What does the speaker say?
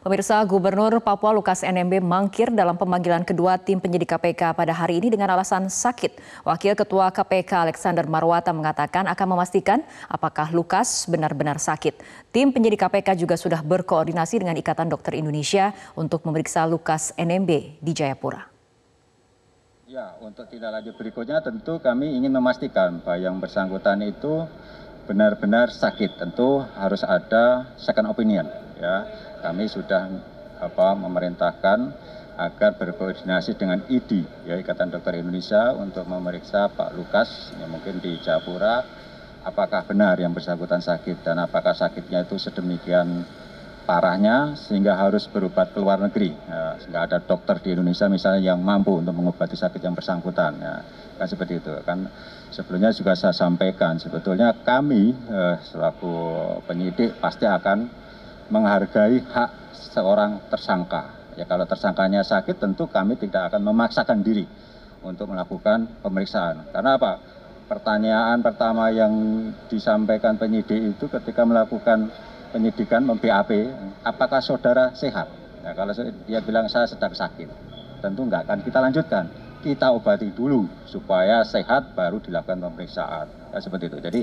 Pemirsa, Gubernur Papua Lukas Enembe mangkir dalam pemanggilan kedua tim penyidik KPK pada hari ini dengan alasan sakit. Wakil Ketua KPK Alexander Marwata mengatakan akan memastikan apakah Lukas benar-benar sakit. Tim penyidik KPK juga sudah berkoordinasi dengan Ikatan Dokter Indonesia untuk memeriksa Lukas Enembe di Jayapura. Ya, untuk tindak lanjut berikutnya tentu kami ingin memastikan bahwa yang bersangkutan itu benar-benar sakit. Tentu harus ada second opinion, ya. Kami sudah memerintahkan agar berkoordinasi dengan IDI, ya, Ikatan Dokter Indonesia, untuk memeriksa Pak Lukas yang mungkin di Jayapura, apakah benar yang bersangkutan sakit dan apakah sakitnya itu sedemikian parahnya sehingga harus berobat ke luar negeri. Ya, nggak ada dokter di Indonesia misalnya yang mampu untuk mengobati sakit yang bersangkutan, ya. Kan seperti itu. Kan sebelumnya juga saya sampaikan sebetulnya kami selaku penyidik pasti akan menghargai hak seorang tersangka. Ya, kalau tersangkanya sakit tentu kami tidak akan memaksakan diri untuk melakukan pemeriksaan. Karena apa? Pertanyaan pertama yang disampaikan penyidik itu ketika melakukan penyidikan mem-BAP, apakah saudara sehat? Nah, kalau dia bilang saya sedang sakit, tentu enggak akan kita lanjutkan. Kita obati dulu supaya sehat baru dilakukan pemeriksaan. Ya, seperti itu. Jadi